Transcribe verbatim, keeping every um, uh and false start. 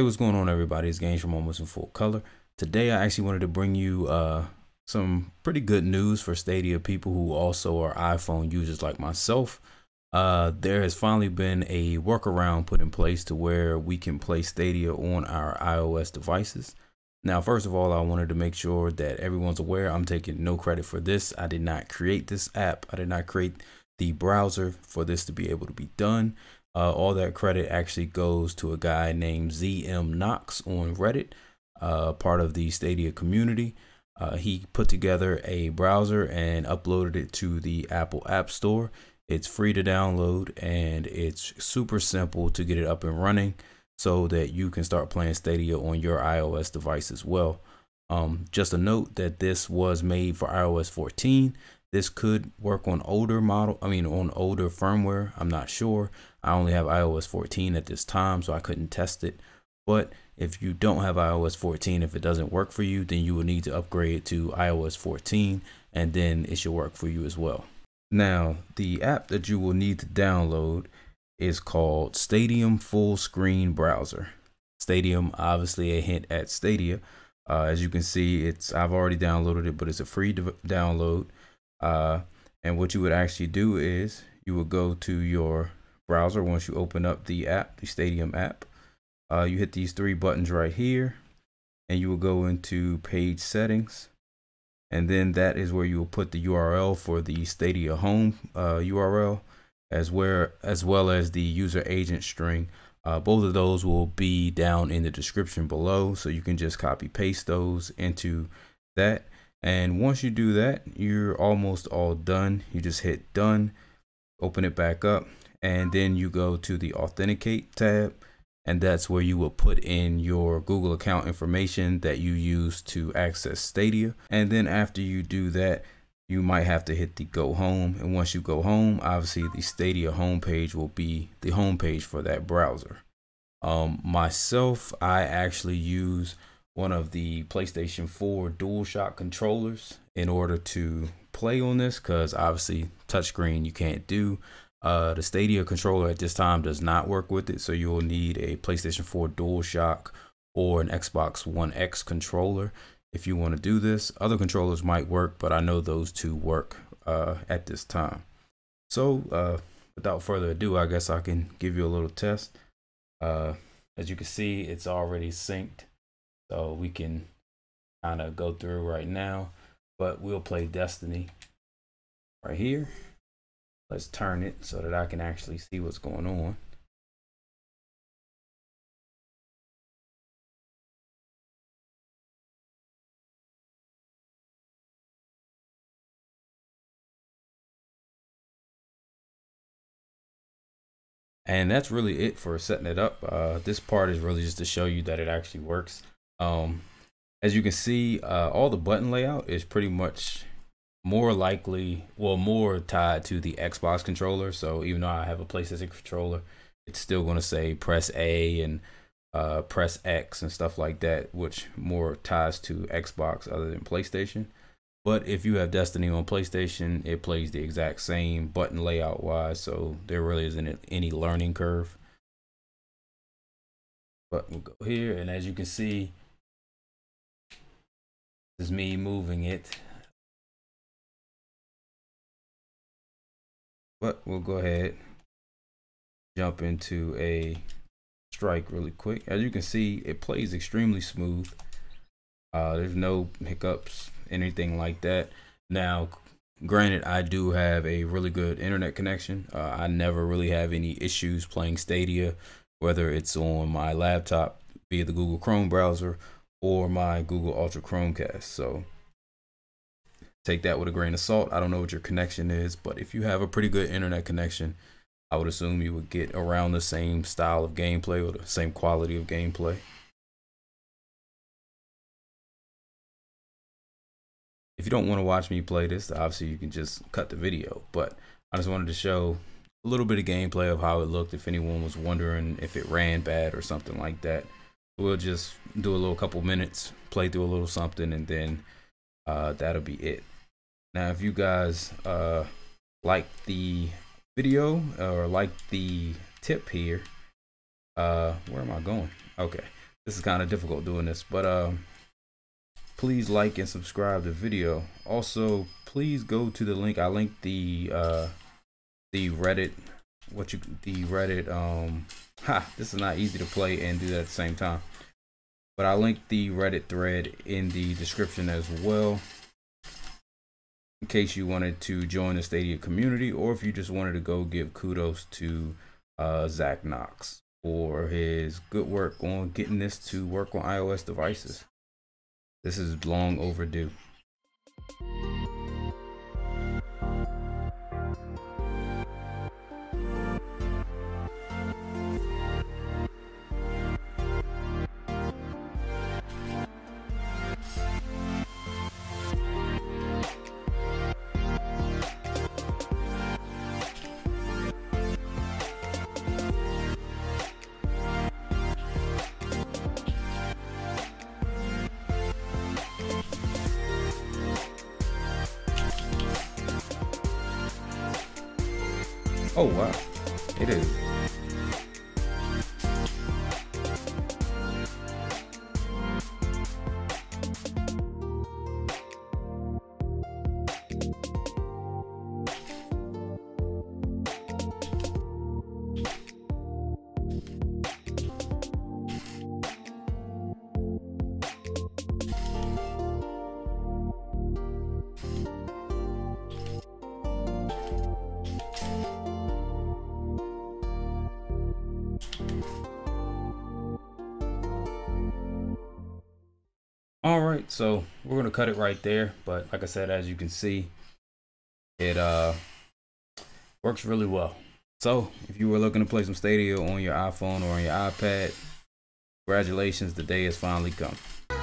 Hey, what's going on, everybody? It's Games from Almost in Full Color. Today I actually wanted to bring you uh, some pretty good news for Stadia people who also are iPhone users like myself. Uh, there has finally been a workaround put in place to where we can play Stadia on our iOS devices. Now, first of all, I wanted to make sure that everyone's aware I'm taking no credit for this. I did not create this app. I did not create the browser for this to be able to be done. Uh, all that credit actually goes to a guy named Z M Knox on Reddit, uh, part of the Stadia community. Uh, he put together a browser and uploaded it to the Apple App Store. It's free to download and it's super simple to get it up and running so that you can start playing Stadia on your iOS device as well. Um, just a note that this was made for iOS fourteen. This could work on older model. I mean, on older firmware. I'm not sure. I only have iOS fourteen at this time, so I couldn't test it. But if you don't have iOS fourteen, if it doesn't work for you, then you will need to upgrade to iOS fourteen, and then it should work for you as well. Now, the app that you will need to download is called Stadium Full Screen Browser. Stadium, obviously a hint at Stadia. Uh, as you can see, it's I've already downloaded it, but it's a free download. Uh, and what you would actually do is you would go to your browser. Once you open up the app, the Stadium app, uh, you hit these three buttons right here and you will go into page settings. And then that is where you will put the U R L for the Stadia home uh, U R L as, where, as well as the user agent string. Uh, both of those will be down in the description below, so you can just copy paste those into that. And once you do that, you're almost all done. You just hit done, open it back up, and then you go to the authenticate tab, and that's where you will put in your Google account information that you use to access Stadia. And then after you do that, you might have to hit the go home. And once you go home, obviously the Stadia homepage will be the homepage for that browser. Um, myself, I actually use one of the PlayStation four DualShock controllers in order to play on this, because obviously touchscreen you can't do. Uh, the Stadia controller at this time does not work with it, so you'll need a PlayStation four DualShock or an Xbox One X controller if you want to do this. Other controllers might work, but I know those two work uh, at this time. So uh, without further ado, I guess I can give you a little test. Uh, as you can see, it's already synced, so we can kind of go through right now, but we'll play Destiny right here. Let's turn it so that I can actually see what's going on. And that's really it for setting it up. Uh, this part is really just to show you that it actually works. Um, as you can see, uh, all the button layout is pretty much more likely, well, more tied to the Xbox controller. So even though I have a PlayStation controller, it's still going to say press A and uh, press X and stuff like that, which more ties to Xbox other than PlayStation. But if you have Destiny on PlayStation, it plays the exact same button layout wise. So there really isn't any learning curve. But we'll go here, and as you can see, this is me moving it, but we'll go ahead, jump into a strike really quick. As you can see, it plays extremely smooth. Uh, there's no hiccups, anything like that. Now, granted, I do have a really good internet connection. Uh, I never really have any issues playing Stadia, whether it's on my laptop via the Google Chrome browser or my Google Ultra Chromecast. So take that with a grain of salt. I don't know what your connection is, but if you have a pretty good internet connection, I would assume you would get around the same style of gameplay or the same quality of gameplay. If you don't want to watch me play this, obviously you can just cut the video, but I just wanted to show a little bit of gameplay of how it looked if anyone was wondering if it ran bad or something like that. We'll just do a little couple minutes, play through a little something, and then uh, that'll be it. Now, if you guys uh, like the video or like the tip here, uh, where am I going? Okay, This is kind of difficult doing this, but uh, please like and subscribe to the video. Also, please go to the link. I linked the uh, the Reddit. What you the Reddit? Um, ha! This is not easy to play and do that at the same time. But I linked the Reddit thread in the description as well, in case you wanted to join the Stadia community, or if you just wanted to go give kudos to uh, Z M Knox for his good work on getting this to work on iOS devices. This is long overdue. Oh wow, it is. All right, so we're gonna cut it right there, but like I said, as you can see, it uh works really well. So if you were looking to play some Stadia on your iPhone or on your iPad, congratulations, the day has finally come.